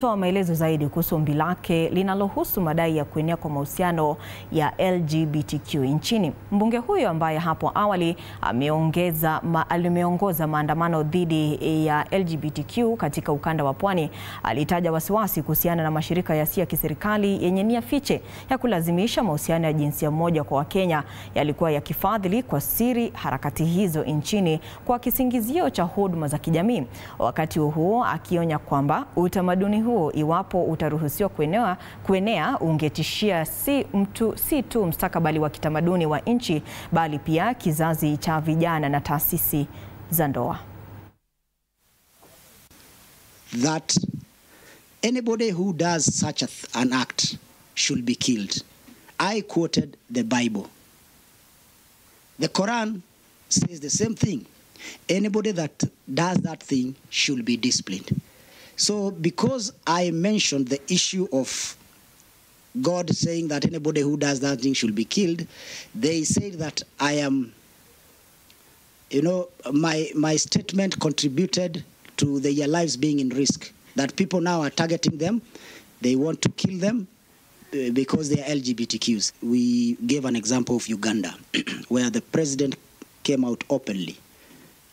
Toa maelezo zaidi kuhusu ombi lake linalohusu madai ya kuenea kwa mahusiano ya LGBTQ nchini. Mbunge huyo ambaye hapo awali alimeongoza maandamano dhidi ya LGBTQ katika ukanda wa Pwani alitaja wasiwasi kuhusiana na mashirika yasiyo ya kiserikali yenye nia fiche ya kulazimisha mahusiano ya jinsia moja kwa Wakenya yalikuwa yakifadhili kwa siri harakati hizo nchini kwa kisingizio cha huduma za kijamii. Wakati huo akionya kwamba utamaduni huo, iwapo utaruhusiwa kuenea, ungetishia si tu mstakabali wa kitamaduni wa nchi, bali pia kizazi cha vijana na taasisi za ndoa. That anybody who does such an act should be killed. I quoted the Bible. The Quran says the same thing. Anybody that does that thing should be disciplined. So because I mentioned the issue of God saying that anybody who does that thing should be killed, they said that I am, you know, my statement contributed to their lives being in risk, that people now are targeting them. They want to kill them because they are LGBTQs. We gave an example of Uganda where the president came out openly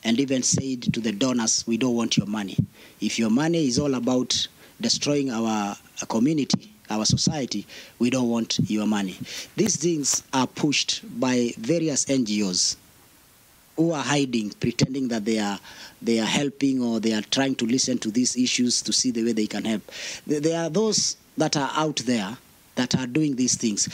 and even said to the donors, we don't want your money. If your money is all about destroying our community, our society, we don't want your money. These things are pushed by various NGOs who are hiding, pretending that they are helping or they are trying to listen to these issues to see the way they can help. There are those that are out there that are doing these things.